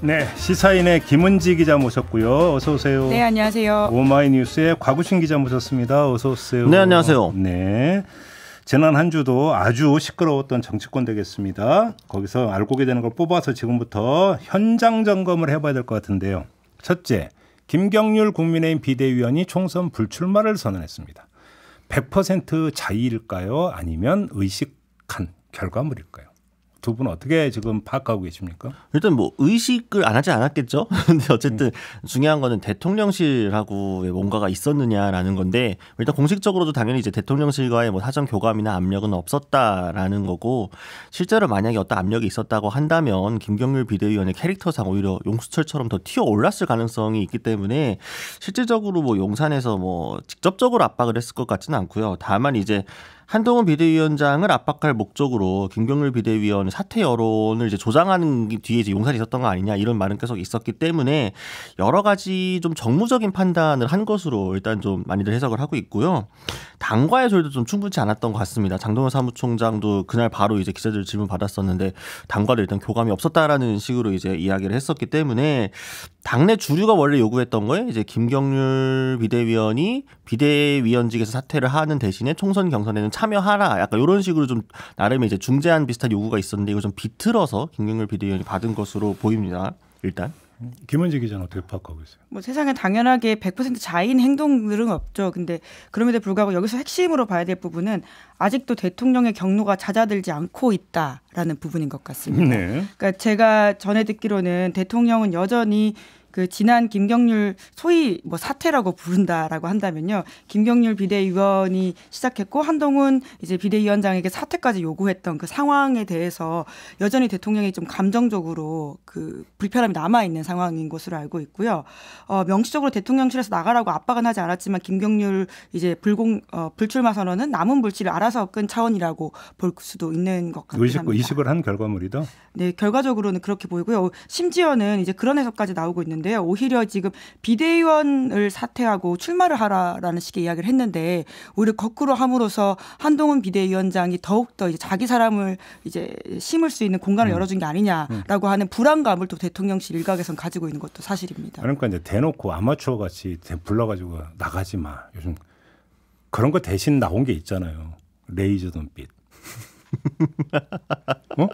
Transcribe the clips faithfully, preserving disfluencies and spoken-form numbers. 네, 시사인의 김은지 기자 모셨고요. 어서 오세요. 네, 안녕하세요. 오마이뉴스의 곽우신 기자 모셨습니다. 어서 오세요. 네, 안녕하세요. 네, 지난 한 주도 아주 시끄러웠던 정치권 되겠습니다. 거기서 알고게 되는 걸 뽑아서 지금부터 현장 점검을 해봐야 될 것 같은데요. 첫째, 김경율 국민의힘 비대위원이 총선 불출마를 선언했습니다. 백 퍼센트 자의일까요? 아니면 의식한 결과물일까요? 두 분 어떻게 지금 파악하고 계십니까? 일단 뭐 의식을 안 하지 않았겠죠. 근데 어쨌든 중요한 거는 대통령실하고 뭔가가 있었느냐라는 건데, 일단 공식적으로도 당연히 이제 대통령실과의 뭐 사전 교감이나 압력은 없었다라는 거고, 실제로 만약에 어떤 압력이 있었다고 한다면 김경률 비대위원의 캐릭터상 오히려 용수철처럼 더 튀어올랐을 가능성이 있기 때문에 실질적으로 뭐 용산에서 뭐 직접적으로 압박을 했을 것 같지는 않고요. 다만 이제 한동훈 비대위원장을 압박할 목적으로 김경률 비대위원 사퇴 여론을 이제 조장하는 뒤에 이제 용산이 있었던 거 아니냐, 이런 말은 계속 있었기 때문에 여러 가지 좀 정무적인 판단을 한 것으로 일단 좀 많이들 해석을 하고 있고요. 당과의 조율도 좀 충분치 않았던 것 같습니다. 장동현 사무총장도 그날 바로 이제 기자들 질문 받았었는데 당과도 일단 교감이 없었다라는 식으로 이제 이야기를 했었기 때문에, 당내 주류가 원래 요구했던 거에 이제 김경률 비대위원이 비대위원직에서 사퇴를 하는 대신에 총선 경선에는 참여하라, 약간 이런 식으로 좀 나름 이제 중재안 비슷한 요구가 있었는데 이걸 좀 비틀어서 김경률 비대위원이 받은 것으로 보입니다. 일단 김은지 기자는 어떻게 파악하고 있어요? 뭐 세상에 당연하게 백 퍼센트 자의인 행동들은 없죠. 근데 그럼에도 불구하고 여기서 핵심으로 봐야 될 부분은 아직도 대통령의 경로가 잦아들지 않고 있다라는 부분인 것 같습니다. 네. 그러니까 제가 전에 듣기로는 대통령은 여전히 그 지난 김경률 소위 뭐 사퇴라고 부른다라고 한다면요, 김경률 비대위원이 시작했고 한동훈 이제 비대위원장에게 사퇴까지 요구했던 그 상황에 대해서 여전히 대통령이 좀 감정적으로 그 불편함이 남아 있는 상황인 것으로 알고 있고요. 어, 명시적으로 대통령실에서 나가라고 압박은 하지 않았지만 김경률 이제 불공 어, 불출마 선언은 남은 불씨를 알아서 끈 차원이라고 볼 수도 있는 것 같습니다. 의식, 의식을 한 결과물이다. 네, 결과적으로는 그렇게 보이고요. 심지어는 이제 그런 해석까지 나오고 있는데, 오히려 지금 비대위원을 사퇴하고 출마를 하라라는 식의 이야기를 했는데 오히려 거꾸로 함으로써 한동훈 비대위원장이 더욱더 이제 자기 사람을 이제 심을 수 있는 공간을 음. 열어준 게 아니냐라고 음. 하는 불안감을 또 대통령실 일각에선 가지고 있는 것도 사실입니다. 그러니까 이제 대놓고 아마추어 같이 불러가지고 나가지 마, 요즘 그런 거 대신 나온 게 있잖아요. 레이저 눈빛. 어?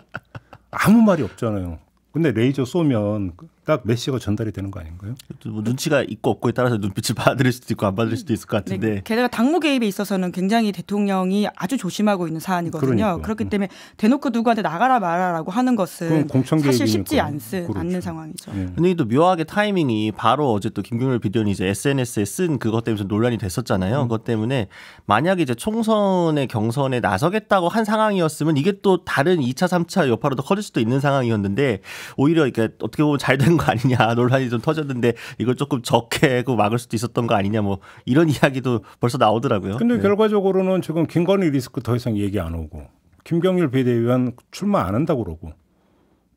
아무 말이 없잖아요. 근데 레이저 쏘면 딱 메시지가 전달이 되는 거 아닌가요? 뭐 눈치가 있고 없고에 따라서 눈빛을 받을 수도 있고 안 받을 수도 있을 것 같은데. 네, 게다가 당무 개입에 있어서는 굉장히 대통령이 아주 조심하고 있는 사안이거든요. 그러니까. 그렇기 때문에 대놓고 누구한테 나가라 말아라고 하는 것은 사실 쉽지 않스, 그렇죠. 않는 상황이죠. 네. 근데 또 묘하게 타이밍이 바로 어제 또 김경률 비대위원이 이제 에스엔에스에 쓴 그것 때문에 논란이 됐었잖아요. 음. 그것 때문에 만약에 이제 총선의 경선에 나서겠다고 한 상황이었으면 이게 또 다른 이 차 삼 차 여파로 더 커질 수도 있는 상황이었는데, 오히려 이렇게 어떻게 보면 잘 된 거 아니냐, 논란이 좀 터졌는데 이걸 조금 적게 막을 수도 있었던 거 아니냐, 뭐 이런 이야기도 벌써 나오더라고요. 근데 네. 결과적으로는 지금 김건희 리스크 더 이상 얘기 안 오고 김경률 비대위원 출마 안 한다고 그러고,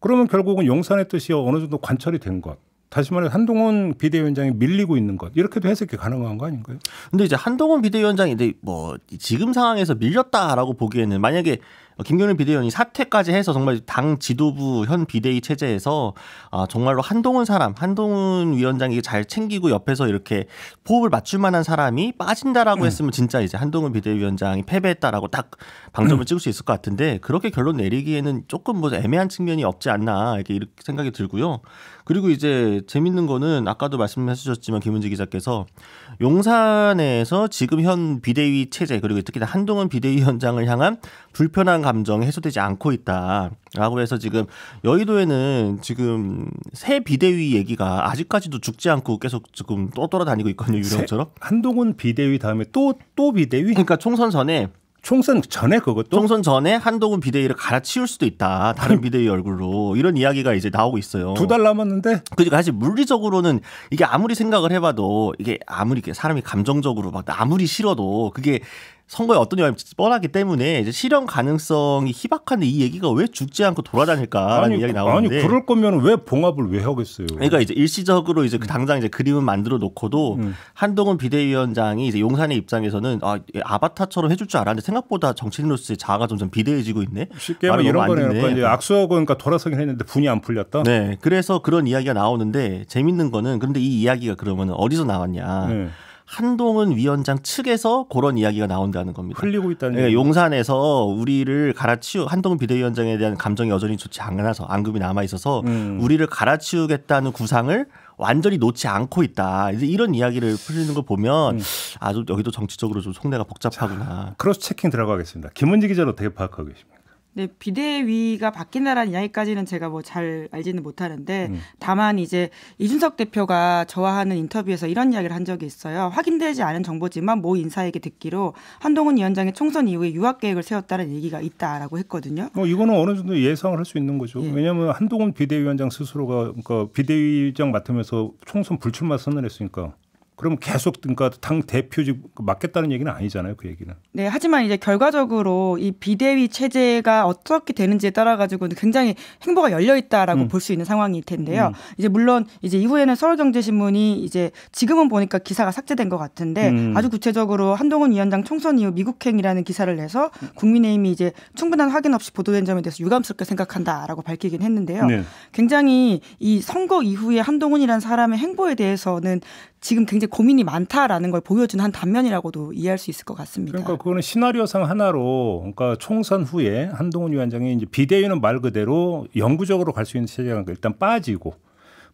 그러면 결국은 용산의 뜻이 어느 정도 관철이 된 것, 다시 말해 한동훈 비대위원장이 밀리고 있는 것, 이렇게도 해석이 가능한 거 아닌가요? 근데 이제 한동훈 비대위원장이 이제 뭐 지금 상황에서 밀렸다라고 보기에는, 만약에 김경률 비대위원이 사퇴까지 해서 정말 당 지도부 현 비대위 체제에서 아, 정말로 한동훈 사람, 한동훈 위원장이 잘 챙기고 옆에서 이렇게 호흡을 맞출 만한 사람이 빠진다라고 음. 했으면 진짜 이제 한동훈 비대위원장이 패배했다라고 딱 방점을 음. 찍을 수 있을 것 같은데, 그렇게 결론 내리기에는 조금 뭐 애매한 측면이 없지 않나 이렇게, 이렇게 생각이 들고요. 그리고 이제 재밌는 거는 아까도 말씀해 주셨지만 김은지 기자께서 용산에서 지금 현 비대위 체제, 그리고 특히나 한동훈 비대위원장을 향한 불편한 감정이 해소되지 않고 있다라고 해서 지금 여의도에는 지금 새 비대위 얘기가 아직까지도 죽지 않고 계속 지금 또 돌아다니고 있거든요. 유령처럼. 한동훈 비대위 다음에 또 또 비대위? 그러니까 총선 전에. 총선 전에 그것도? 총선 전에 한동훈 비대위를 갈아치울 수도 있다, 다른 비대위 얼굴로, 이런 이야기가 이제 나오고 있어요. 두 달 남았는데? 그러니까 사실 물리적으로는 이게 아무리 생각을 해봐도, 이게 아무리 사람이 감정적으로 막 아무리 싫어도 그게 선거에 어떤 영향이 뻔하기 때문에 이제 실현 가능성이 희박한데 이 얘기가 왜 죽지 않고 돌아다닐까라는 아니, 이야기 나오는데 아니 그럴 거면 왜 봉합을 왜 하겠어요? 그러니까 이제 일시적으로 이제 당장 이제 그림은 만들어 놓고도 음. 한동훈 비대위원장이 이제 용산의 입장에서는 아, 아바타처럼 해줄 줄 알았는데 생각보다 정치인으로서의 자아가 점점 비대해지고 있네. 쉽게 말하면 이런 거네요. 그러니까 이제 악수하고 그러니까 돌아서긴 했는데 분이 안 풀렸다. 네, 그래서 그런 이야기가 나오는데 재밌는 거는 그런데 이 이야기가 그러면 어디서 나왔냐? 네. 한동훈 위원장 측에서 그런 이야기가 나온다는 겁니다. 흘리고 있다는. 네, 용산에서 우리를 갈아치우 한동훈 비대위원장에 대한 감정이 여전히 좋지 않아서 앙금이 남아 있어서 음. 우리를 갈아치우겠다는 구상을 완전히 놓지 않고 있다. 이제 이런 이야기를 풀리는 걸 보면 음. 아주 여기도 정치적으로 좀 속내가 복잡하구나. 자, 크로스 체킹 들어가겠습니다. 김은지 기자는 어떻게 파악하고 계십니까? 네, 비대위가 바뀐다라는 이야기까지는 제가 뭐 잘 알지는 못하는데 음. 다만 이제 이준석 대표가 저와 하는 인터뷰에서 이런 이야기를 한 적이 있어요. 확인되지 않은 정보지만 모 인사에게 듣기로 한동훈 위원장의 총선 이후에 유학 계획을 세웠다는 얘기가 있다라고 했거든요. 어, 이거는 어느 정도 예상을 할 수 있는 거죠. 예. 왜냐하면 한동훈 비대위원장 스스로가 그러니까 비대위장 맡으면서 총선 불출마 선언을 했으니까. 그럼 계속 그러니까 당 대표직 맡겠다는 얘기는 아니잖아요, 그 얘기는. 네, 하지만 이제 결과적으로 이 비대위 체제가 어떻게 되는지에 따라 가지고 굉장히 행보가 열려 있다라고 음. 볼 수 있는 상황일 텐데요. 음. 이제 물론 이제 이후에는 서울경제신문이 이제 지금은 보니까 기사가 삭제된 것 같은데 음. 아주 구체적으로 한동훈 위원장 총선 이후 미국행이라는 기사를 내서 국민의힘이 이제 충분한 확인 없이 보도된 점에 대해서 유감스럽게 생각한다라고 밝히긴 했는데요. 네. 굉장히 이 선거 이후에 한동훈이라는 사람의 행보에 대해서는 지금 굉장히 고민이 많다라는 걸 보여준 한 단면이라고도 이해할 수 있을 것 같습니다. 그러니까 그거는 시나리오상 하나로 그러니까 총선 후에 한동훈 위원장이 이제 비대위는 말 그대로 영구적으로 갈 수 있는 체제가 일단 빠지고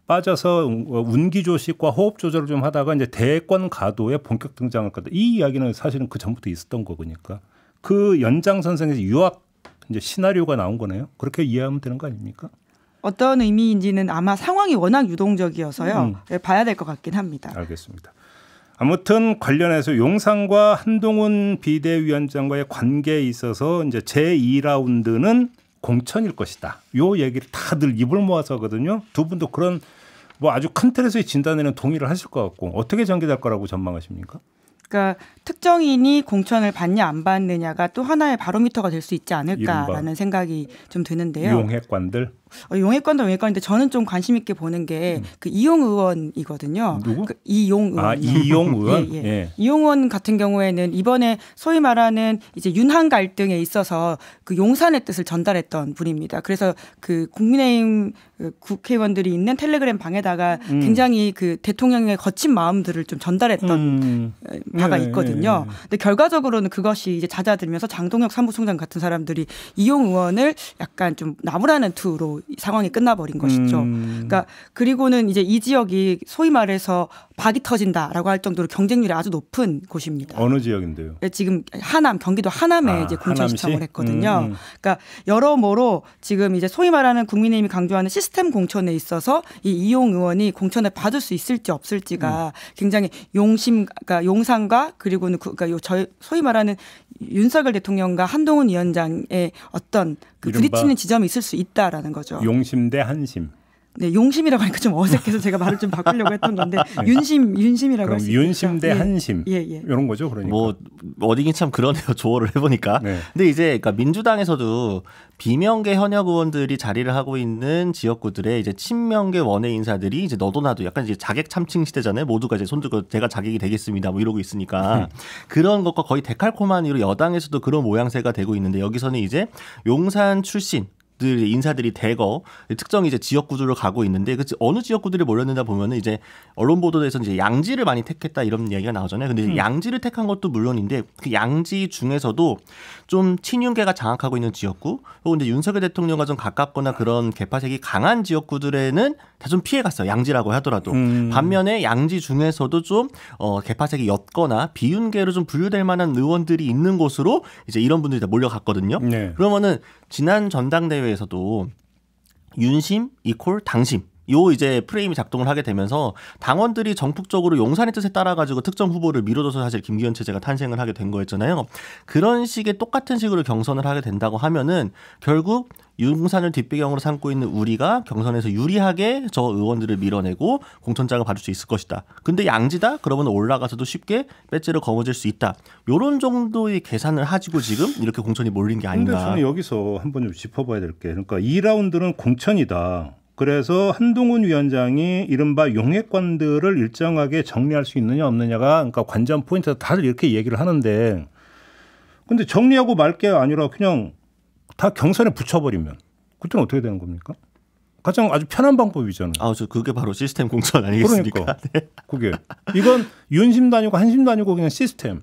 빠져서 운기 조직과 호흡 조절을 좀 하다가 이제 대권 가도에 본격 등장할 거다. 이 이야기는 사실은 그 전부터 있었던 거니까 그 연장선상에서 유학 이제 시나리오가 나온 거네요. 그렇게 이해하면 되는 거 아닙니까? 어떤 의미인지는 아마 상황이 워낙 유동적이어서요. 음. 봐야 될 것 같긴 합니다. 알겠습니다. 아무튼 관련해서 용산과 한동훈 비대위원장과의 관계에 있어서 이제 제이 라운드는 공천일 것이다. 요 얘기를 다들 입을 모아서 하거든요. 두 분도 그런 뭐 아주 큰 틀에서의 진단에는 동의를 하실 것 같고 어떻게 전개될 거라고 전망하십니까? 그러니까 특정인이 공천을 받냐 안 받느냐가 또 하나의 바로미터가 될 수 있지 않을까라는 생각이 좀 드는데요. 용핵관들? 어, 용핵관도 용핵관인데 저는 좀 관심 있게 보는 게 그 음. 이용 의원이거든요. 누구? 그 이용 의원. 아, 이용 의원? 예, 예. 예. 이용 의원 같은 경우에는 이번에 소위 말하는 이제 윤한 갈등에 있어서 그 용산의 뜻을 전달했던 분입니다. 그래서 그 국민의힘 국회의원들이 있는 텔레그램 방에다가 음. 굉장히 그 대통령의 거친 마음들을 좀 전달했던 음. 바가 예, 있거든요. 예, 예. 근데 결과적으로는 그것이 이제 잦아들면서 장동혁 사무총장 같은 사람들이 이용 의원을 약간 좀 나무라는 투로 상황이 끝나버린 것이죠. 음. 그러니까 그리고는 이제 이 지역이 소위 말해서 박이 터진다라고 할 정도로 경쟁률이 아주 높은 곳입니다. 어느 지역인데요? 지금 하남, 경기도 하남에 아, 이제 공천 신청을 했거든요. 음. 그러니까 여러모로 지금 이제 소위 말하는 국민의힘이 강조하는 시스템 공천에 있어서 이 이용 의원이 공천을 받을 수 있을지 없을지가 음. 굉장히 용심, 그러니까 용산과 그리고는 그, 그러니까 저 소위 말하는 윤석열 대통령과 한동훈 위원장의 어떤 그 부딪히는 지점이 있을 수 있다라는 거죠. 용심 대 한심. 네, 용심이라고 하니까 좀 어색해서 제가 말을 좀 바꾸려고 했던 건데 네. 윤심, 윤심이라고 했습니다. 윤심 대 한심 예, 예. 이런 거죠, 그러니까. 뭐 어디긴 참 그러네요. 조어를 해보니까. 네. 근데 이제 그러니까 민주당에서도 비명계 현역 의원들이 자리를 하고 있는 지역구들의 이제 친명계 원외 인사들이 이제 너도나도 약간 이제 자객 참칭 시대잖아요. 모두가 이제 손들고 제가 자객이 되겠습니다, 뭐 이러고 있으니까 그런 것과 거의 데칼코마니로 여당에서도 그런 모양새가 되고 있는데 여기서는 이제 용산 출신 인사들이 대거 특정 이제 지역구들로 가고 있는데 그 어느 지역구들이 몰렸는가 보면은 이제 언론 보도에서 이제 양지를 많이 택했다 이런 얘기가 나오잖아요. 근데 음. 양지를 택한 것도 물론인데 그 양지 중에서도 좀 친윤계가 장악하고 있는 지역구, 혹은 이제 윤석열 대통령과 좀 가깝거나 그런 개파색이 강한 지역구들에는 다 좀 피해갔어요. 양지라고 하더라도 음. 반면에 양지 중에서도 좀 어, 개파색이 옅거나 비윤계로 좀 분류될 만한 의원들이 있는 곳으로 이제 이런 분들이 다 몰려갔거든요. 네. 그러면은 지난 전당대회 에서도 윤심 이퀄 당심 요 이제 프레임이 작동을 하게 되면서 당원들이 정폭적으로 용산의 뜻에 따라 가지고 특정 후보를 밀어줘서 사실 김기현 체제가 탄생을 하게 된 거였잖아요. 그런 식의 똑같은 식으로 경선을 하게 된다고 하면은 결국 용산을 뒷배경으로 삼고 있는 우리가 경선에서 유리하게 저 의원들을 밀어내고 공천장을 받을 수 있을 것이다. 근데 양지다? 그러면 올라가서도 쉽게 배지를 거머쥘 수 있다. 이런 정도의 계산을 하시고 지금 이렇게 공천이 몰린 게 아닌가. 근데 저는 여기서 한번 좀 짚어봐야 될 게, 그러니까 이 라운드는 공천이다. 그래서 한동훈 위원장이 이른바 용해관들을 일정하게 정리할 수 있느냐 없느냐가 그러니까 관전 포인트다. 다들 이렇게 얘기를 하는데, 근데 정리하고 말 게 아니라 그냥 다 경선에 붙여버리면 그때는 어떻게 되는 겁니까? 가장 아주 편한 방법이잖아요. 아, 저 그게 바로 시스템 공천 아니겠습니까? 그러니까 네. 그게 이건 윤심도 아니고 한심도 아니고 그냥 시스템.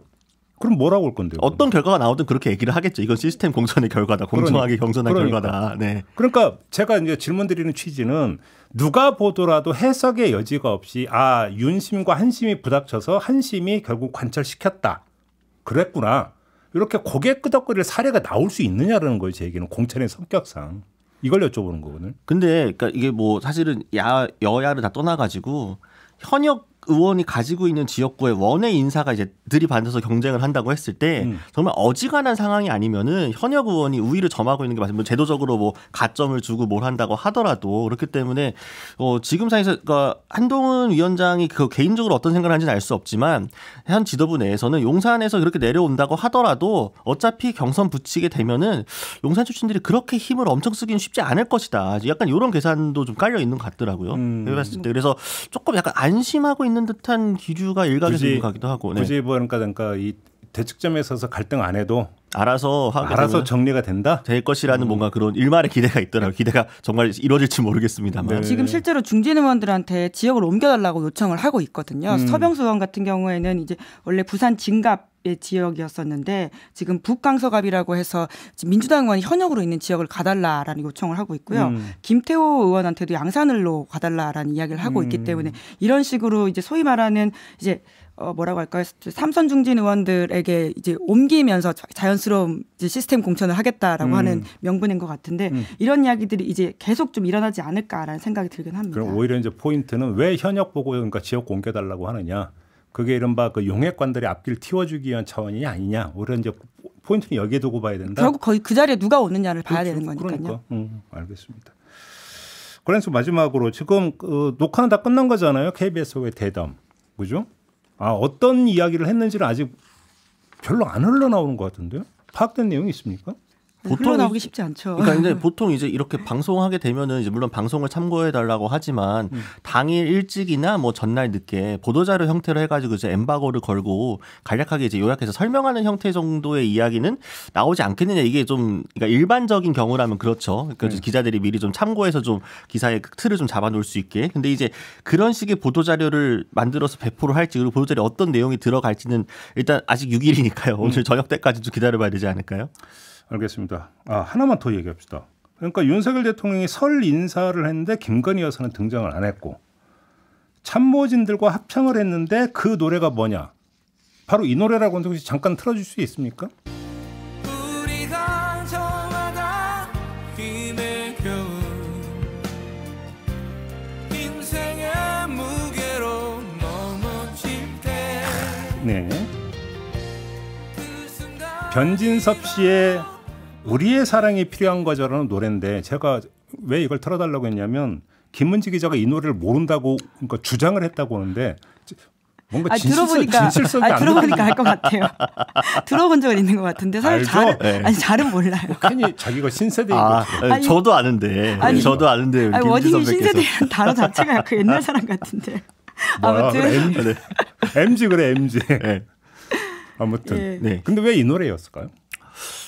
그럼 뭐라고 할 건데요? 어떤 그럼? 결과가 나오든 그렇게 얘기를 하겠죠. 이건 시스템 공천의 결과다. 공정하게 그러니까. 경선한 그러니까. 결과다. 네. 그러니까 제가 이제 질문드리는 취지는 누가 보더라도 해석의 여지가 없이 아 윤심과 한심이 부닥쳐서 한심이 결국 관철시켰다. 그랬구나. 이렇게 고개 끄덕거릴 사례가 나올 수 있느냐라는 거예요. 제 얘기는 공천의 성격상. 이걸 여쭤보는 거거든요. 근데 그러니까 이게 뭐 사실은 야, 여야를 다 떠나가지고 현역 의원이 가지고 있는 지역구의 원외 인사가 이제 들이받아서 경쟁을 한다고 했을 때 음. 정말 어지간한 상황이 아니면은 현역 의원이 우위를 점하고 있는 게 맞습니다. 제도적으로 뭐 가점을 주고 뭘 한다고 하더라도 그렇기 때문에 어 지금 상황에서 그러니까 한동훈 위원장이 그 개인적으로 어떤 생각을 하는지는 알 수 없지만 현 지도부 내에서는 용산에서 그렇게 내려온다고 하더라도 어차피 경선 붙이게 되면은 용산 출신들이 그렇게 힘을 엄청 쓰기는 쉽지 않을 것이다. 약간 이런 계산도 좀 깔려 있는 것 같더라고요. 음. 그래서 조금 약간 안심하고 있는 듯한 기류가 일각에서 가기도 하고. 네. 굳이 보니까 그러니까 이 대책점에 서서 갈등 안 해도 알아서 하게 알아서 정리가 된다 될 것이라는 음. 뭔가 그런 일말의 기대가 있더라고요. 기대가 정말 이루어질지 모르겠습니다만 네. 지금 실제로 중진 의원들한테 지역을 옮겨달라고 요청을 하고 있거든요. 음. 서병수 의원 같은 경우에는 이제 원래 부산 진갑 지역이었었는데 지금 북강서갑이라고 해서 민주당 의원이 현역으로 있는 지역을 가달라라는 요청을 하고 있고요. 음. 김태호 의원한테도 양산을로 가달라라는 이야기를 하고 음. 있기 때문에 이런 식으로 이제 소위 말하는 이제 어 뭐라고 할까요? 삼선 중진 의원들에게 이제 옮기면서 자연스러운 이제 시스템 공천을 하겠다라고 음. 하는 명분인 것 같은데 음. 이런 이야기들이 이제 계속 좀 일어나지 않을까라는 생각이 들긴 합니다. 그럼 오히려 이제 포인트는 왜 현역 보고 그러니까 지역 옮겨달라고 하느냐? 그게 이른바 그 용해관들의 앞길 틔워주기 위한 차원이 아니냐. 오히려 이제 포인트는 여기에 두고 봐야 된다. 결국 거의 그 자리에 누가 오느냐를 봐야 그렇죠. 되는 거니까요. 그러니까. 음, 알겠습니다. 그래서 마지막으로 지금 그 녹화는 다 끝난 거잖아요. 케이비에스와의 대담. 그죠? 아, 어떤 이야기를 했는지는 아직 별로 안 흘러나오는 것 같은데요. 파악된 내용이 있습니까? 보통 나오기 쉽지 않죠. 그러니까 이제 보통 이제 이렇게 방송하게 되면은 이제 물론 방송을 참고해 달라고 하지만 음. 당일 일찍이나 뭐 전날 늦게 보도자료 형태로 해가지고 이제 엠바고를 걸고 간략하게 이제 요약해서 설명하는 형태 정도의 이야기는 나오지 않겠느냐 이게 좀 그러니까 일반적인 경우라면 그렇죠. 그러니까 음. 기자들이 미리 좀 참고해서 좀 기사의 틀을 좀 잡아놓을 수 있게. 근데 이제 그런 식의 보도자료를 만들어서 배포를 할지 그리고 보도자료 어떤 내용이 들어갈지는 일단 아직 육 일이니까요. 오늘 음. 저녁 때까지 좀 기다려봐야 되지 않을까요? 알겠습니다. 아, 하나만 더 얘기합시다. 그러니까 윤석열 대통령이 설 인사를 했는데 김건희 여사는 등장을 안 했고 참모진들과 합창을 했는데 그 노래가 뭐냐? 바로 이 노래라고 하는데 혹시 잠깐 틀어줄 수 있습니까? 우리가 정하다 힘의 겨울 인생의 무게로 넘어질 때 네. 변진섭 씨의 우리의 사랑이 필요한 거죠라는 노래인데 제가 왜 이걸 틀어달라고 했냐면 김은지 기자가 이 노래를 모른다고 그러니까 주장을 했다고 하는데 뭔가 아니, 진실성, 들어보니까 진실성이 아니, 안 들어보니까 알 것 같아요. 들어본 적은 있는 것 같은데 사실 잘 네. 아니 잘은 몰라요. 뭐 괜히 자기가 신세대인 아, 거 아니, 저도 아는데 아니, 저도 아는데 아니, 원인이 신세대라는 단어 자체가 그 옛날 사람 같은데 뭐야, 아무튼 그래, 엠지, 그래. 엠지 그래 엠지. 네. 아무튼 예. 네. 근데 왜 이 노래였을까요?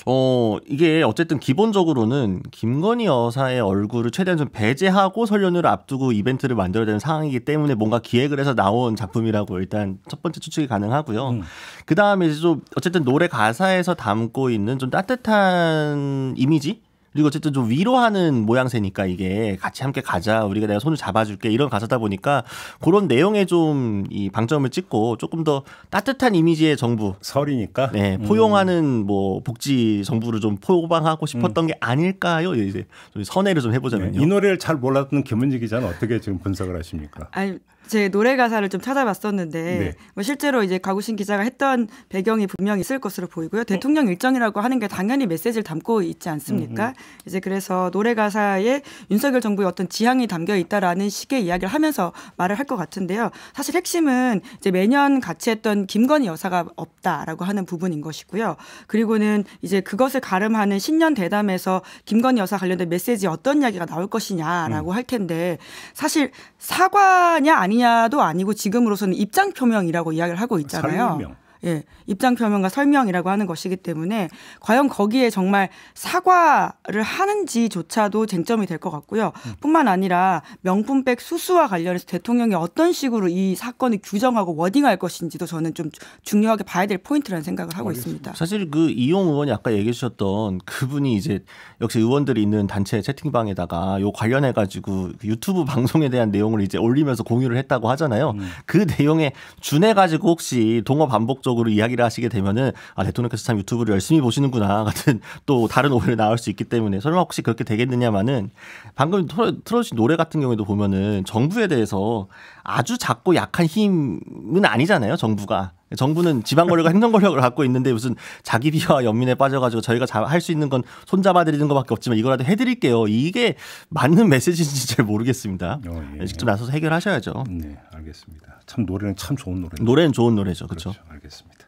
어 이게 어쨌든 기본적으로는 김건희 여사의 얼굴을 최대한 좀 배제하고 설 연휴를 앞두고 이벤트를 만들어야 되는 상황이기 때문에 뭔가 기획을 해서 나온 작품이라고 일단 첫 번째 추측이 가능하고요. 음. 그 다음에 이제 좀 어쨌든 노래 가사에서 담고 있는 좀 따뜻한 이미지. 그리고 어쨌든 좀 위로하는 모양새니까 이게 같이 함께 가자, 우리가 내가 손을 잡아줄게, 이런 가사다 보니까 그런 내용에 좀 이 방점을 찍고 조금 더 따뜻한 이미지의 정부, 설이니까 네, 포용하는 음. 뭐 복지 정부를 좀 포방하고 싶었던 음. 게 아닐까요? 이제 좀 선회를 좀 해보자면요. 네, 이 노래를 잘 몰랐던 김은지 기자는 어떻게 지금 분석을 하십니까? 아니, 제 노래 가사를 좀 찾아봤었는데 네. 뭐 실제로 이제 곽우신 기자가 했던 배경이 분명히 있을 것으로 보이고요. 대통령 일정이라고 하는 게 당연히 메시지를 담고 있지 않습니까? 음, 음. 이제 그래서 노래 가사에 윤석열 정부의 어떤 지향이 담겨 있다라는 식의 이야기를 하면서 말을 할 것 같은데요. 사실 핵심은 이제 매년 같이 했던 김건희 여사가 없다라고 하는 부분인 것이고요. 그리고는 이제 그것을 가름하는 신년 대담에서 김건희 여사 관련된 메시지 어떤 이야기가 나올 것이냐라고 음. 할 텐데, 사실 사과냐 아니냐 도 아니고 지금으로서는 입장 표명이라고 이야기를 하고 있잖아요. 설명. 예, 입장 표명과 설명이라고 하는 것이기 때문에 과연 거기에 정말 사과를 하는지조차도 쟁점이 될 것 같고요. 음. 뿐만 아니라 명품백 수수와 관련해서 대통령이 어떤 식으로 이 사건을 규정하고 워딩할 것인지도 저는 좀 중요하게 봐야 될 포인트라는 생각을 하고 알겠습니다. 있습니다. 사실 그 이용 의원이 아까 얘기해 주셨던 그분이 이제 역시 의원들이 있는 단체 채팅방에다가 요 관련해가지고 유튜브 방송에 대한 내용을 이제 올리면서 공유를 했다고 하잖아요. 음. 그 내용에 준해가지고 혹시 동어 반복적 으로 이야기를 하시게 되면은 아, 대통령께서 참 유튜브를 열심히 보시는구나 같은 또 다른 오해를 나올 수 있기 때문에 설마 혹시 그렇게 되겠느냐마는, 방금 틀어주신 노래 같은 경우에도 보면은 정부에 대해서 아주 작고 약한 힘은 아니잖아요. 정부가 정부는 지방권력과 행정권력을 갖고 있는데 무슨 자기 비하와 연민에 빠져가지고 저희가 할 수 있는 건 손잡아드리는 것밖에 없지만 이거라도 해드릴게요, 이게 맞는 메시지인지 잘 모르겠습니다. 어, 예. 직접 나서서 해결하셔야죠. 네, 알겠습니다. 참 노래는 참 좋은 노래. 노래는 좋은 노래죠, 그렇죠? 그렇죠. 알겠습니다.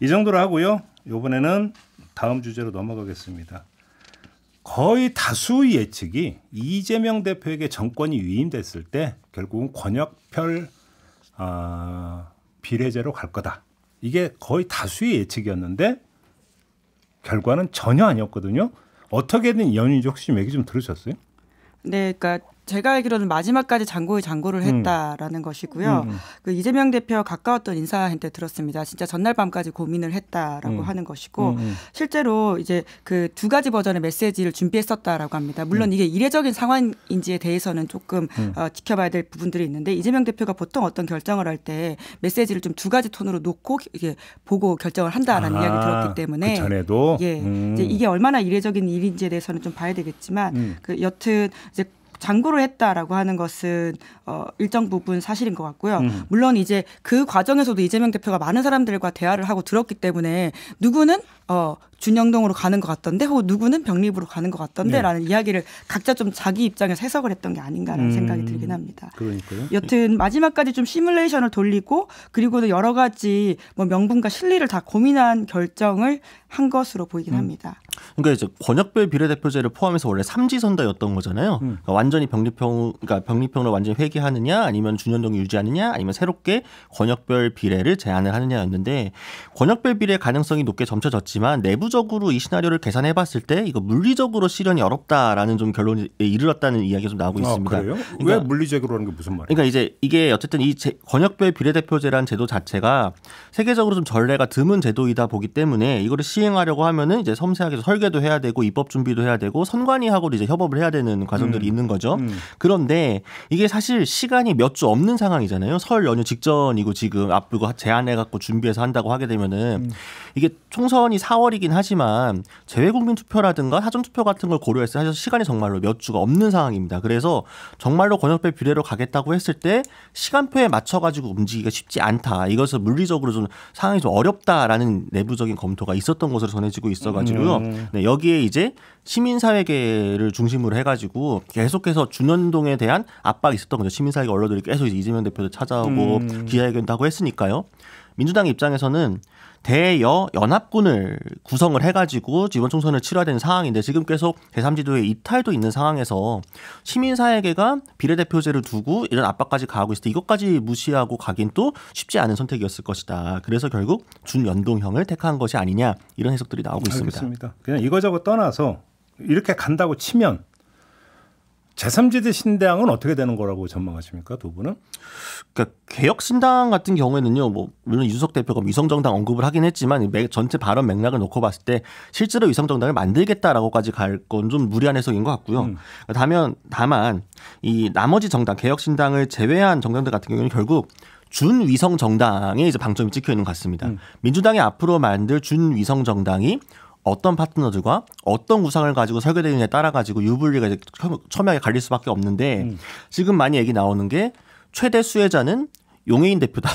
이 정도로 하고요. 이번에는 다음 주제로 넘어가겠습니다. 거의 다수 예측이 이재명 대표에게 정권이 위임됐을 때 결국은 권역별 아. 비례제로 갈 거다. 이게 거의 다수의 예측이었는데 결과는 전혀 아니었거든요. 어떻게 된 연인지 혹시 얘기 좀 들으셨어요? 네, 그러니까 제가 알기로는 마지막까지 장고의 장고를 했다라는 음. 것이고요. 음. 그 이재명 대표와 가까웠던 인사한테 들었습니다. 진짜 전날 밤까지 고민을 했다라고 음. 하는 것이고 음. 실제로 이제 그 두 가지 버전의 메시지를 준비했었다라고 합니다. 물론 음. 이게 이례적인 상황인지에 대해서는 조금 음. 어, 지켜봐야 될 부분들이 있는데, 이재명 대표가 보통 어떤 결정을 할 때 메시지를 좀 두 가지 톤으로 놓고 이게 보고 결정을 한다라는 아, 이야기를 들었기 때문에 그 전에도 예, 음. 이제 이게 얼마나 이례적인 일인지에 대해서는 좀 봐야 되겠지만 음. 그 여튼 이제 장고를 했다라고 하는 것은 어, 일정 부분 사실인 것 같고요. 음. 물론 이제 그 과정에서도 이재명 대표가 많은 사람들과 대화를 하고 들었기 때문에 누구는 어, 준영동으로 가는 것 같던데, 혹은 누구는 병립으로 가는 것 같던데라는 네. 이야기를 각자 좀 자기 입장에서 해석을 했던 게 아닌가라는 음. 생각이 들긴 합니다. 그러니까요. 여튼 마지막까지 좀 시뮬레이션을 돌리고 그리고도 여러 가지 뭐 명분과 실리를 다 고민한 결정을 한 것으로 보이긴 음. 합니다. 그러니까 이제 권역별 비례대표제를 포함해서 원래 삼지선다였던 거잖아요. 음. 그러니까 완전히 병립형, 그러니까 병립형을 완전히 회귀하느냐, 아니면 준연동을 유지하느냐, 아니면 새롭게 권역별 비례를 제안을 하느냐였는데, 권역별 비례 가능성이 높게 점쳐졌지만 내부적으로 이 시나리오를 계산해봤을 때 이거 물리적으로 실현이 어렵다라는 좀 결론에 이르렀다는 이야기가 좀 나오고 있습니다. 아, 그래요? 그러니까, 왜 물리적으로 하는 게 무슨 말이에요? 그러니까 이제 이게 어쨌든 이 제, 권역별 비례대표제라는 제도 자체가 세계적으로 좀 전례가 드문 제도이다 보기 때문에 이거를 시행하려고 하면은 이제 섬세하게 설계도 해야 되고 입법 준비도 해야 되고 선관위하고 이제 협업을 해야 되는 과정들이 음. 있는 거죠. 음. 그런데 이게 사실 시간이 몇 주 없는 상황이잖아요. 설 연휴 직전이고 지금 앞두고 제안해 갖고 준비해서 한다고 하게 되면은 음. 이게 총선이 사월이긴 하지만 재외국민 투표라든가 사전 투표 같은 걸 고려했을 때 시간이 정말로 몇 주가 없는 상황입니다. 그래서 정말로 권역별 비례로 가겠다고 했을 때 시간표에 맞춰 가지고 움직이기가 쉽지 않다. 이것을 물리적으로 좀 상황이 좀 어렵다라는 내부적인 검토가 있었던 것으로 전해지고 있어 가지고요. 음. 네, 여기에 이제 시민사회계를 중심으로 해가지고 계속해서 준연동에 대한 압박이 있었던 거죠. 시민사회계 언론들이 계속 이제 이재명 대표도 찾아오고 음. 기자회견도 하고 했으니까요. 민주당 입장에서는 대여 연합군을 구성을 해가지고 이번 총선을 치러야 되는 상황인데, 지금 계속 제삼 지도의 이탈도 있는 상황에서 시민사회계가 비례대표제를 두고 이런 압박까지 가하고 있을 때 이것까지 무시하고 가긴 또 쉽지 않은 선택이었을 것이다. 그래서 결국 준연동형을 택한 것이 아니냐, 이런 해석들이 나오고 있습니다. 알겠습니다. 그냥 이거저거 떠나서 이렇게 간다고 치면 제삼 지대 신당은 어떻게 되는 거라고 전망하십니까, 두 분은? 그러니까 개혁신당 같은 경우에는요, 뭐 물론 이준석 대표가 위성정당 언급을 하긴 했지만 전체 발언 맥락을 놓고 봤을 때 실제로 위성정당을 만들겠다라고까지 갈 건 좀 무리한 해석인 것 같고요. 음. 다만, 다만 이 나머지 정당, 개혁신당을 제외한 정당들 같은 경우는 결국 준위성 정당에 이제 방점이 찍혀 있는 것 같습니다. 음. 민주당이 앞으로 만들 준위성 정당이 어떤 파트너들과 어떤 구상을 가지고 설계되느냐에 따라 가지고 유불리가 이제 첨예하게 갈릴 수밖에 없는데 음. 지금 많이 얘기 나오는 게 최대 수혜자는 용해인 대표다.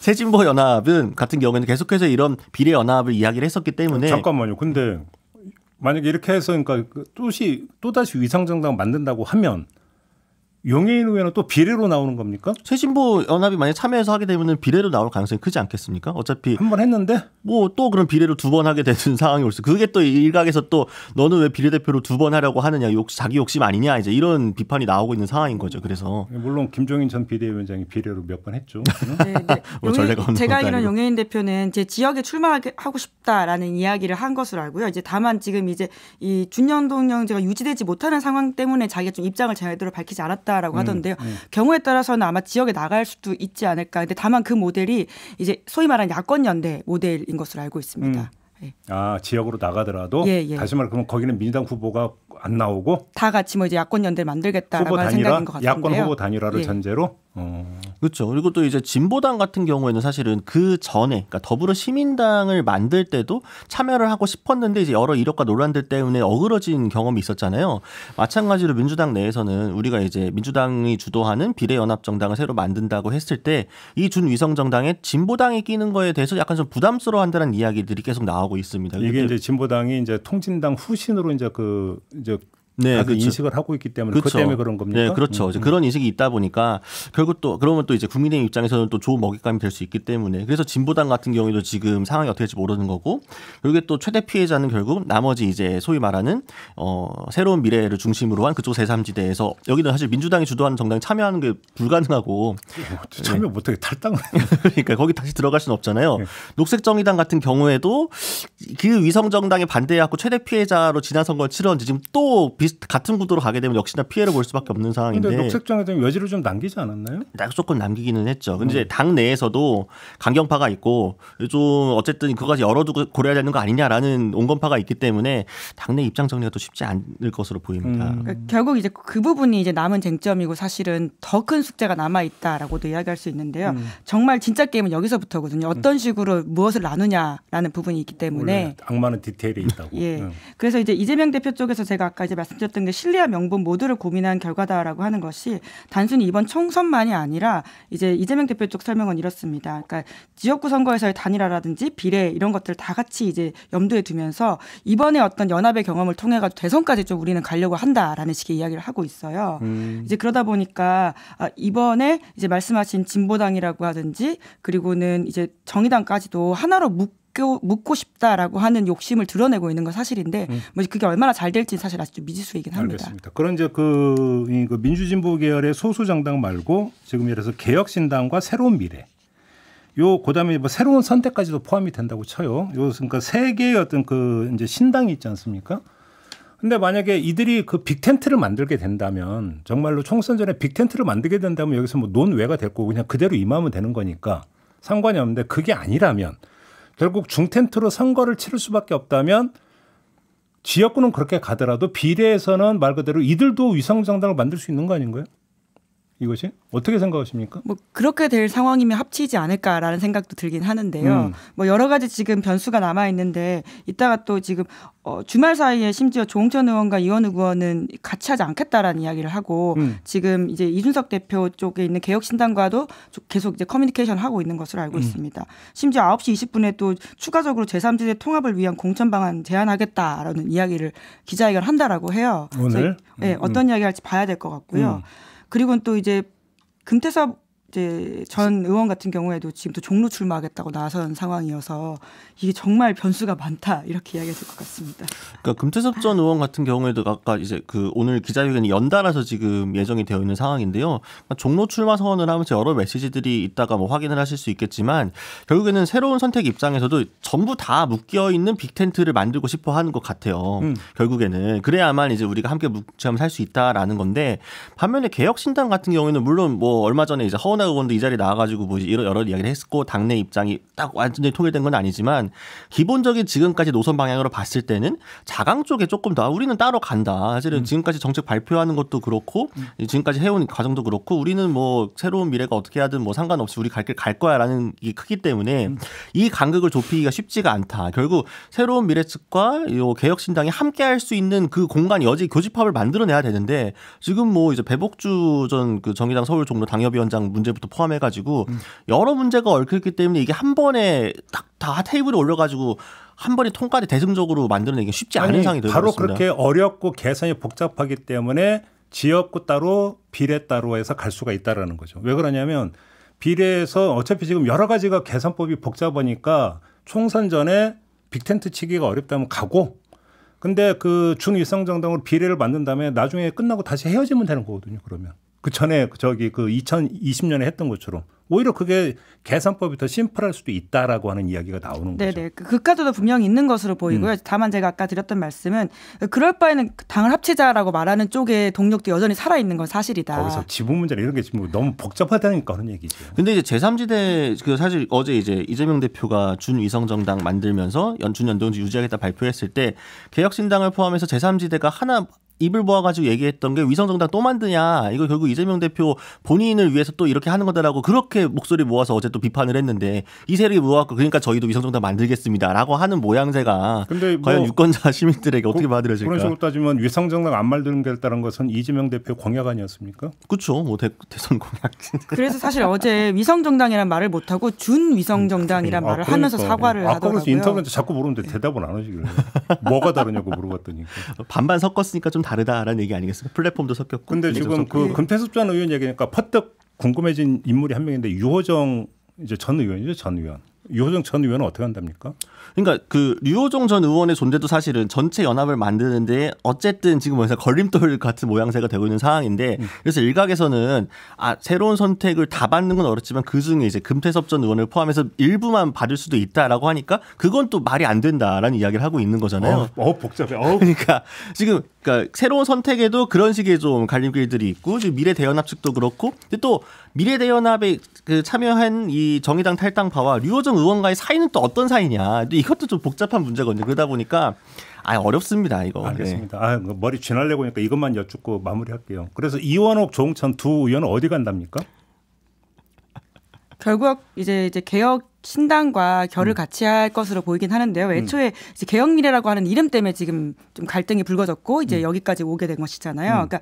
새진보 연합은 같은 경우에는 계속해서 이런 비례 연합을 이야기를 했었기 때문에 잠깐만요. 근데 만약에 이렇게 해서 그러니까 또시 또다시 위성정당 만든다고 하면 용해인 의원은 또 비례로 나오는 겁니까? 새진보 연합이 만약 참여해서 하게 되면 비례로 나올 가능성이 크지 않겠습니까? 어차피 한 번 했는데 뭐 또 그런 비례로 두 번 하게 되는 상황이 올 수. 그게 또 일각에서 또 너는 왜 비례대표로 두 번 하려고 하느냐, 욕, 자기 욕심 아니냐 이제 이런 비판이 나오고 있는 상황인 거죠. 그래서 물론 김종인 전 비대위원장이 비례로 몇 번 했죠. 네, 네. 뭐 용해, 제가 이런 용해인 대표는 제 지역에 출마하고 싶다라는 이야기를 한 것으로 알고요. 이제 다만 지금 이제 이 준연동형제가 유지되지 못하는 상황 때문에 자기가 좀 입장을 제대로 밝히지 않았다. 라고 하던데요. 음, 음. 경우에 따라서는 아마 지역에 나갈 수도 있지 않을까. 근데 다만 그 모델이 이제 소위 말하는 야권 연대 모델인 것으로 알고 있습니다. 음. 예. 아 지역으로 나가더라도 예, 예. 다시 말하면 거기는 민주당 후보가 안 나오고 다 같이 뭐 이제 야권 연대를 만들겠다라고 하는 생각인 것 같은데요. 야권 후보 단일화를 예. 전제로. 어. 그렇죠. 그리고 또 이제 진보당 같은 경우에는 사실은 그 전에 그러니까 더불어 시민당을 만들 때도 참여를 하고 싶었는데 이제 여러 이력과 논란들 때문에 어그러진 경험이 있었잖아요. 마찬가지로 민주당 내에서는 우리가 이제 민주당이 주도하는 비례연합정당을 새로 만든다고 했을 때 이 준위성정당에 진보당이 끼는 거에 대해서 약간 좀 부담스러워한다는 이야기들이 계속 나오고 있습니다. 이게 이제 진보당이 이제 통진당 후신으로 이제 그 이제 네, 그 인식을 하고 있기 때문에 그렇죠. 그것 때문에 그런 겁니까? 네, 그렇죠. 음, 음. 그런 인식이 있다 보니까 결국 또 그러면 또 이제 국민의힘 입장에서는 또 좋은 먹잇감이 될 수 있기 때문에 그래서 진보당 같은 경우에도 지금 상황이 어떻게 될지 모르는 거고 그리고 또 최대 피해자는 결국 나머지 이제 소위 말하는 어, 새로운 미래를 중심으로 한 그쪽 제삼 지대에서 여기는 사실 민주당이 주도하는 정당에 참여하는 게 불가능하고 네. 참여 못하게 탈당을 그러니까 거기 다시 들어갈 수는 없잖아요. 네. 녹색정의당 같은 경우에도 그 위성정당에 반대해갖고 최대 피해자로 지난 선거를 치렀는지 지금 또 비 같은 구도로 가게 되면 역시나 피해를 볼 수밖에 없는 상황인데. 근데 녹색정의당이 여지를 좀 남기지 않았나요? 조금 남기기는 했죠. 근데 음. 이제 당 내에서도 강경파가 있고 좀 어쨌든 그것까지 열어두고 고려해야 되는 거 아니냐라는 온건파가 있기 때문에 당내 입장 정리가 또 쉽지 않을 것으로 보입니다. 음. 그러니까 결국 이제 그 부분이 이제 남은 쟁점이고 사실은 더 큰 숙제가 남아 있다라고도 이야기할 수 있는데요. 음. 정말 진짜 게임은 여기서부터거든요. 어떤 식으로 무엇을 나누냐라는 부분이 있기 때문에 악마는 디테일이 있다고. 예. 음. 그래서 이제 이재명 대표 쪽에서 제가 아까 이제 말씀. 어쨌든 게 신뢰와 명분 모두를 고민한 결과다라고 하는 것이 단순히 이번 총선만이 아니라 이제 이재명 대표 쪽 설명은 이렇습니다. 그러니까 지역구 선거에서의 단일화라든지 비례 이런 것들 다 같이 이제 염두에 두면서 이번에 어떤 연합의 경험을 통해 가지고 대선까지 좀 우리는 가려고 한다라는 식의 이야기를 하고 있어요. 음. 이제 그러다 보니까 이번에 이제 말씀하신 진보당이라고 하든지 그리고는 이제 정의당까지도 하나로 묶 묻고 싶다라고 하는 욕심을 드러내고 있는 건 사실인데 음. 뭐 그게 얼마나 잘 될지는 사실 아직 좀 미지수이긴 합니다. 알겠습니다. 그런 이제 그, 그 민주진보 계열의 소수 정당 말고 지금 예를 들어서 개혁신당과 새로운 미래 요 그다음에 뭐 새로운 선택까지도 포함이 된다고 쳐요. 요 그러니까 세 개의 어떤 그 이제 신당이 있지 않습니까? 근데 만약에 이들이 그 빅텐트를 만들게 된다면 정말로 총선 전에 빅텐트를 만들게 된다면 여기서 뭐 논외가 될 거고 그냥 그대로 임하면 되는 거니까 상관이 없는데 그게 아니라면. 결국 중텐트로 선거를 치를 수밖에 없다면 지역구는 그렇게 가더라도 비례에서는 말 그대로 이들도 위성정당을 만들 수 있는 거 아닌가요? 이것이? 어떻게 생각하십니까? 뭐 그렇게 될 상황이면 합치지 않을까라는 생각도 들긴 하는데요. 음. 뭐 여러 가지 지금 변수가 남아있는데 이따가 또 지금 어 주말 사이에 심지어 조홍천 의원과 이원우 의원은 같이 하지 않겠다라는 이야기를 하고 음. 지금 이제 이준석 대표 쪽에 있는 개혁신당과도 계속 이제 커뮤니케이션 하고 있는 것으로 알고 음. 있습니다. 심지어 아홉 시 이십 분에 또 추가적으로 제삼 지대 통합을 위한 공천 방안 제안하겠다라는 이야기를 기자회견 한다라고 해요. 오늘? 그래서, 네, 음. 어떤 이야기를 할지 봐야 될 것 같고요. 음. 그리고 또 이제 금태섭 이제 전 의원 같은 경우에도 지금 또 종로 출마하겠다고 나선 상황이어서 이게 정말 변수가 많다 이렇게 이야기가 될 것 같습니다. 그러니까 금태섭 전 의원 같은 경우에도 아까 이제 그 오늘 기자회견이 연달아서 지금 예정이 되어 있는 상황인데요. 그러니까 종로 출마 선언을 하면서 여러 메시지들이 있다가 뭐 확인을 하실 수 있겠지만 결국에는 새로운 선택 입장에서도 전부 다 묶여 있는 빅텐트를 만들고 싶어 하는 것 같아요. 음. 결국에는 그래야만 이제 우리가 함께 묵지하면 살 수 있다라는 건데, 반면에 개혁신당 같은 경우에는 물론 뭐 얼마 전에 이제 허 의원도 이 자리에 나와가지고 뭐 이런 여러 이야기를 했고 당내 입장이 딱 완전히 통일된 건 아니지만 기본적인 지금까지 노선 방향으로 봤을 때는 자강 쪽에 조금 더 우리는 따로 간다. 사실은 음. 지금까지 정책 발표하는 것도 그렇고 음. 지금까지 해온 과정도 그렇고 우리는 뭐 새로운 미래가 어떻게 하든 뭐 상관없이 우리 갈 길 갈 거야라는 게 크기 때문에 음. 이 간극을 좁히기가 쉽지가 않다. 결국 새로운 미래 측과 요 개혁신당이 함께할 수 있는 그 공간 여지 교집합을 만들어내야 되는데 지금 뭐 이제 배복주 전 그 정의당 서울 종로 당협위원장 문제 부터 포함해가지고 음. 여러 문제가 얽혔기 때문에 이게 한 번에 딱 다 테이블에 올려가지고 한 번에 통까지 대승적으로 만들어내기 쉽지 않은 상황이 되고 있습니다. 바로 그렇게 어렵고 계산이 복잡하기 때문에 지역구 따로 비례 따로 해서 갈 수가 있다라는 거죠. 왜 그러냐면 비례에서 어차피 지금 여러 가지가 계산법이 복잡하니까 총선 전에 빅텐트 치기가 어렵다면 가고, 근데 그 준위성정당으로 비례를 만든 다음에 나중에 끝나고 다시 헤어지면 되는 거거든요. 그러면. 그 전에 저기 그 이천이십 년에 했던 것처럼 오히려 그게 계산법이 더 심플할 수도 있다라고 하는 이야기가 나오는 네네. 거죠. 네네. 그까지도 분명히 있는 것으로 보이고요. 음. 다만 제가 아까 드렸던 말씀은 그럴 바에는 당을 합치자라고 말하는 쪽의 동력도 여전히 살아있는 건 사실이다. 거기서 지분 문제나 이런 게 지금 너무 복잡하다니까 하는 얘기죠. 근데 이제 제삼지대 그 사실 어제 이제 이재명 대표가 준위성정당 만들면서 준연동형비례제 유지하겠다 발표했을 때 개혁신당을 포함해서 제삼지대가 하나 입을 모아가지고 얘기했던 게 위성정당 또 만드냐, 이거 결국 이재명 대표 본인을 위해서 또 이렇게 하는 거다라고 그렇게 목소리 모아서 어제 또 비판을 했는데 이 세력이 모아서 그러니까 저희도 위성정당 만들겠습니다라고 하는 모양새가 근데 뭐 과연 유권자 시민들에게 고, 어떻게 받아들여질까. 그런 식으로 따지면 위성정당 안 만드는 게 있다는 것은 이재명 대표 공약 아니었습니까? 그렇죠. 뭐 대, 대선 공약. 그래서 사실 어제 위성정당이란 말을 못하고 준위성정당이란 음, 말을 아, 그러니까. 하면서 사과를 아, 하더라고요. 아까 그래서 인터넷에 자꾸 물었는데 대답은 안 하시길래 뭐가 다르냐고 물어봤더니 반반 섞었으니까 좀 다르다라는 얘기 아니겠습니까? 플랫폼도 섞였고. 근데 지금 그 금태섭 전 의원 얘기니까 퍼뜩 궁금해진 인물이 한 명인데 유호정 이제 전 의원이죠. 전 의원. 유호정 전 의원은 어떻게 한답니까? 그러니까 그 유호정 전 의원의 존재도 사실은 전체 연합을 만드는데 어쨌든 지금 뭐냐 걸림돌 같은 모양새가 되고 있는 상황인데 음. 그래서 일각에서는 아 새로운 선택을 다 받는 건 어렵지만 그 중에 이제 금태섭 전 의원을 포함해서 일부만 받을 수도 있다라고 하니까 그건 또 말이 안 된다라는 이야기를 하고 있는 거잖아요. 어, 어 복잡해. 어. 그러니까 지금 그러니까 새로운 선택에도 그런 식의 좀 갈림길들이 있고 지금 미래 대연합 측도 그렇고 근데 또 미래 대연합에 그 참여한 이 정의당 탈당파와 유호정 의원과의 사이는 또 어떤 사이냐. 또 이것도 좀 복잡한 문제거든요. 그러다 보니까 아 어렵습니다 이거. 알겠습니다. 네. 아 머리 쥐날려고 하니까 이것만 여쭙고 마무리할게요. 그래서 이원옥, 조홍천 두 의원은 어디 간답니까? 결국 이제 이제 개혁 신당과 결을 음. 같이 할 것으로 보이긴 하는데요. 애초에 이제 개혁미래라고 하는 이름 때문에 지금 좀 갈등이 불거졌고 이제 음. 여기까지 오게 된 것이잖아요. 음. 그러니까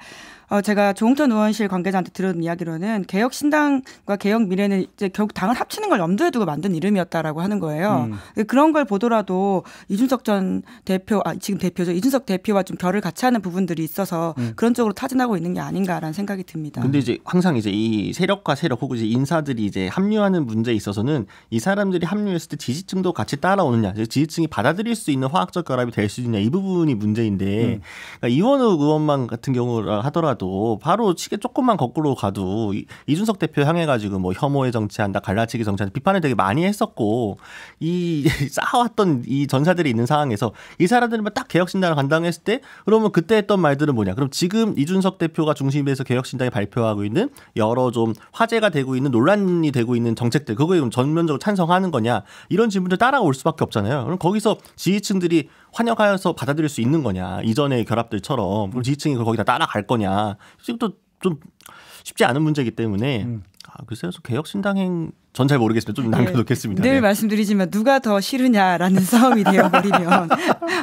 어 제가 조홍천 의원실 관계자한테 들은 이야기로는 개혁신당과 개혁미래는 이제 결국 당을 합치는 걸 염두에 두고 만든 이름이었다라고 하는 거예요. 음. 그런 걸 보더라도 이준석 전 대표, 아 지금 대표죠. 이준석 대표와 좀 결을 같이 하는 부분들이 있어서 음. 그런 쪽으로 타진하고 있는 게 아닌가라는 생각이 듭니다. 근데 이제 항상 이제 이 세력과 세력 혹은 이제 인사들이 이제 합류하는 문제에 있어서는 이 사람들이 합류했을 때 지지층도 같이 따라오느냐, 지지층이 받아들일 수 있는 화학적 결합이 될 수 있느냐 이 부분이 문제인데 음. 그러니까 이원욱 의원만 같은 경우라 하더라도 바로 시계 조금만 거꾸로 가도 이준석 대표 향해 가지고 뭐 혐오의 정치한다, 갈라치기 정치한다 비판을 되게 많이 했었고 이 쌓아왔던 이 전사들이 있는 상황에서 이 사람들만 딱 개혁신당을 간당했을 때 그러면 그때 했던 말들은 뭐냐? 그럼 지금 이준석 대표가 중심에서 개혁신당이 발표하고 있는 여러 좀 화제가 되고 있는 논란이 되고 있는 정책들 그거에 그럼 전면적으로 찬 하는 거냐 이런 질문들 따라올 수밖에 없잖아요. 그럼 거기서 지지층들이 환영하여서 받아들일 수 있는 거냐 이전의 결합들처럼 그럼 지지층이 그걸 거기다 따라갈 거냐 지금 또 좀 쉽지 않은 문제이기 때문에 음. 아, 글쎄요 개혁신당행 전 잘 모르겠습니다. 좀 남겨놓겠습니다. 네, 늘 네. 말씀드리지만 누가 더 싫으냐라는 싸움이 되어버리면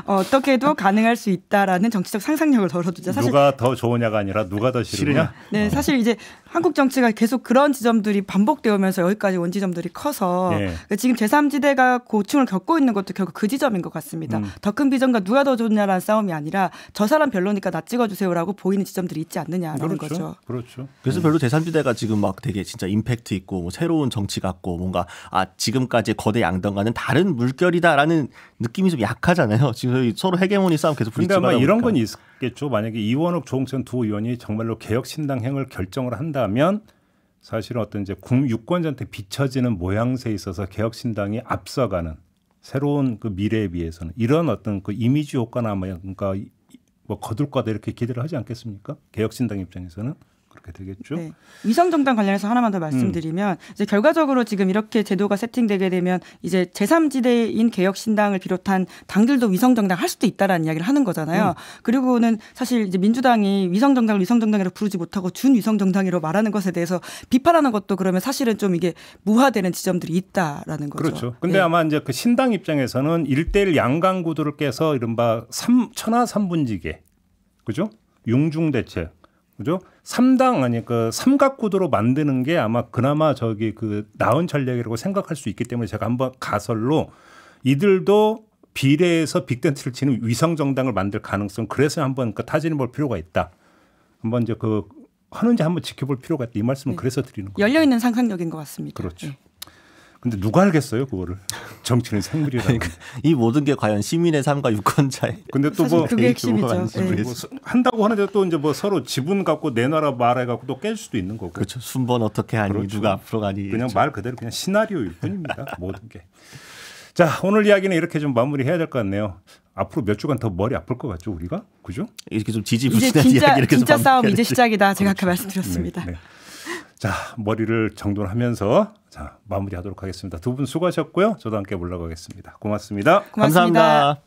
어떻게도 가능할 수 있다라는 정치적 상상력을 덜어두자. 사실 누가 더 좋으냐가 아니라 누가 더 싫으냐. 네, 사실 이제 한국 정치가 계속 그런 지점들이 반복되면서 여기까지 온 지점들이 커서 네. 지금 제삼지대가 고충을 겪고 있는 것도 결국 그 지점인 것 같습니다. 음. 더 큰 비전과 누가 더 좋냐라는 싸움이 아니라 저 사람 별로니까 나 찍어주세요라고 보이는 지점들이 있지 않느냐라는 그렇죠. 거죠. 그렇죠. 그래서 네. 별로 제삼지대가 지금 막 되게 진짜 임팩트 있고 뭐 새로운 정치 같고 뭔가 아 지금까지 거대 양당과는 다른 물결이다라는 느낌이 좀 약하잖아요. 지금 저희 서로 헤게모니 싸움 계속 부딪히다 보니까. 그런데 아마 이런 건 있겠죠. 만약에 이원욱, 조홍천 두 의원이 정말로 개혁신당행을 결정을 한다면 사실은 어떤 이제 유권자한테 비춰지는 모양새에 있어서 개혁신당이 앞서가는 새로운 그 미래에 비해서는 이런 어떤 그 이미지 효과나 뭔가 뭐 거둘 거다 이렇게 기대를 하지 않겠습니까? 개혁신당 입장에서는. 그렇게 되겠죠. 네. 위성정당 관련해서 하나만 더 말씀드리면 음. 이제 결과적으로 지금 이렇게 제도가 세팅되게 되면 이제 제삼지대인 개혁신당을 비롯한 당들도 위성정당 할 수도 있다라는 이야기를 하는 거잖아요. 음. 그리고는 사실 이제 민주당이 위성정당을 위성정당이라고 부르지 못하고 준위성정당이라고 말하는 것에 대해서 비판하는 것도 그러면 사실은 좀 이게 무화되는 지점들이 있다라는 거죠. 그렇죠. 근데 네. 아마 이제 그 신당 입장에서는 일대일 양강 구도를 깨서 이른바 삼, 천하 삼분지계. 그죠? 융중대책. 그죠? 삼당 아니 그 삼각 구도로 만드는 게 아마 그나마 저기 그 나은 전략이라고 생각할 수 있기 때문에 제가 한번 가설로 이들도 비례에서 빅댄트를 치는 위성 정당을 만들 가능성 그래서 한번 그 타진해 볼 필요가 있다. 한번 이제 그 하는지 한번 지켜볼 필요가 있다. 이 말씀은 네. 그래서 드리는 거예요. 열려 있는 상상력인 것 같습니다. 그렇죠. 네. 근데 누가 알겠어요 그거를 정치는 생물이라는 그러니까 이 모든 게 과연 시민의 삶과 유권자의 근데 또 뭐 그게 핵심이죠. 네. 뭐 한다고 하는데 또 이제 뭐 서로 지분 갖고 내놔라 말해 갖고 또 깰 수도 있는 거고 그렇죠. 순번 어떻게 하니 그렇죠. 누가 앞으로 가니 그냥 말 그대로 그냥 시나리오일 뿐입니다 모든 게. 자 오늘 이야기는 이렇게 좀 마무리해야 될 것 같네요. 앞으로 몇 주간 더 머리 아플 것 같죠 우리가 그죠? 이렇게 좀 지지부진한 이야기 이렇게 진짜 싸움 이제 시작이다 제가 아까 말씀드렸습니다. 네, 네. 자 머리를 정돈하면서 자 마무리하도록 하겠습니다. 두 분 수고하셨고요. 저도 함께 올라가겠습니다. 고맙습니다. 고맙습니다. 감사합니다.